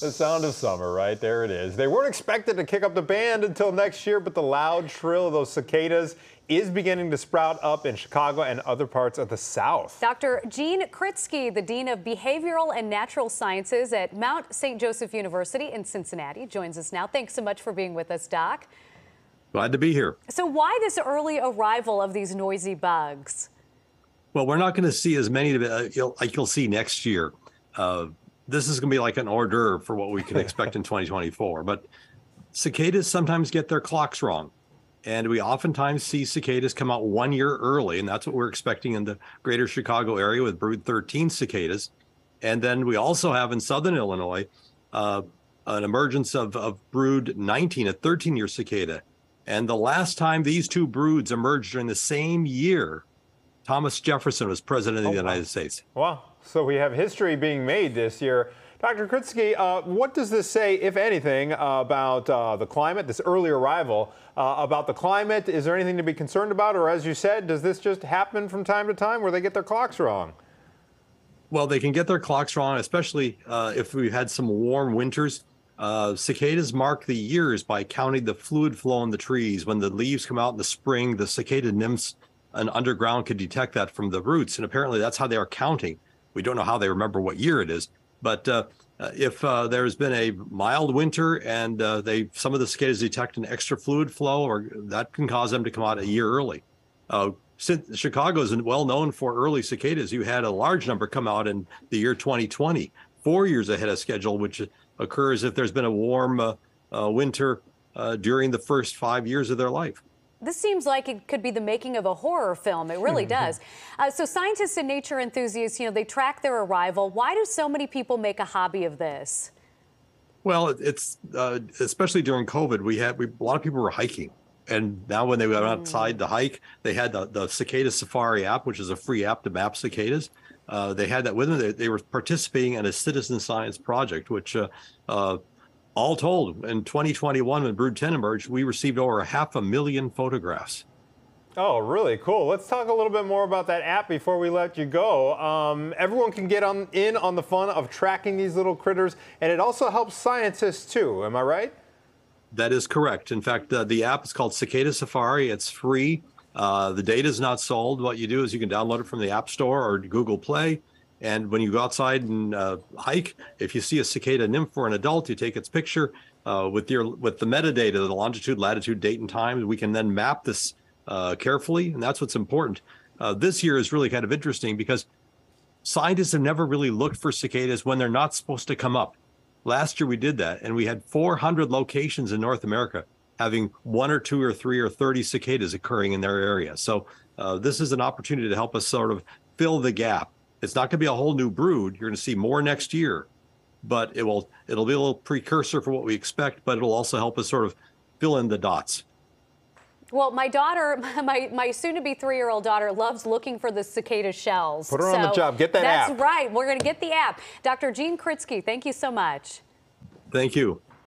The sound of summer, right? There it is. They weren't expected to kick up the band until next year, but the loud trill of those cicadas is beginning to sprout up in Chicago and other parts of the South. Dr. Gene Kritsky, the Dean of Behavioral and Natural Sciences at Mount St. Joseph University in Cincinnati, joins us now. Thanks so much for being with us, Doc. Glad to be here. So why this early arrival of these noisy bugs? Well, we're not going to see as many like you'll see next year. This is going to be like an hors d'oeuvre for what we can expect in 2024. But cicadas sometimes get their clocks wrong. And we oftentimes see cicadas come out 1 year early, and that's what we're expecting in the greater Chicago area with Brood 13 cicadas. And then we also have in southern Illinois an emergence of Brood 19, a 13-year cicada. And the last time these two broods emerged during the same year, Thomas Jefferson was president of the United States. Wow. So we have history being made this year. Dr. Kritsky, what does this say, if anything, about the climate, this early arrival, about the climate? Is there anything to be concerned about? Or, as you said, does this just happen from time to time where they get their clocks wrong? Well, they can get their clocks wrong, especially if we've had some warm winters. Cicadas mark the years by counting the fluid flow in the trees. When the leaves come out in the spring, the cicada nymphs and underground could detect that from the roots, and apparently that's how they are counting. We don't know how they remember what year it is, but if there's been a mild winter and some of the cicadas detect an extra fluid flow, or that can cause them to come out a year early. Since Chicago is well known for early cicadas, you had a large number come out in the year 2020, 4 years ahead of schedule, which occurs if there's been a warm winter during the first 5 years of their life. This seems like it could be the making of a horror film. It really does. So scientists and nature enthusiasts, you know, they track their arrival. Why do so many people make a hobby of this? Well, it's especially during COVID, a lot of people were hiking. And now when they went outside to hike, they had the Cicada Safari app, which is a free app to map cicadas. They had that with them. They were participating in a citizen science project, which all told, in 2021, when Brood 10 emerged, we received over 500,000 photographs. Oh, really cool. Let's talk a little bit more about that app before we let you go. Everyone can get in on the fun of tracking these little critters, and it also helps scientists, too. Am I right? That is correct. In fact, the app is called Cicada Safari. It's free. The data is not sold. What you do is you can download it from the App Store or Google Play. And when you go outside and hike, if you see a cicada nymph or an adult, you take its picture with the metadata, the longitude, latitude, date, and time. We can then map this carefully, and that's what's important. This year is really kind of interesting because scientists have never really looked for cicadas when they're not supposed to come up. Last year we did that, and we had 400 locations in North America having one or two or three or 30 cicadas occurring in their area. So this is an opportunity to help us sort of fill the gap. It's not going to be a whole new brood. You're going to see more next year, but it'll be a little precursor for what we expect, but it'll also help us sort of fill in the dots. Well, my daughter, my soon-to-be 3-year-old daughter, loves looking for the cicada shells. Put her on the job. Get that app. That's right. We're going to get the app. Dr. Gene Kritsky, thank you so much. Thank you.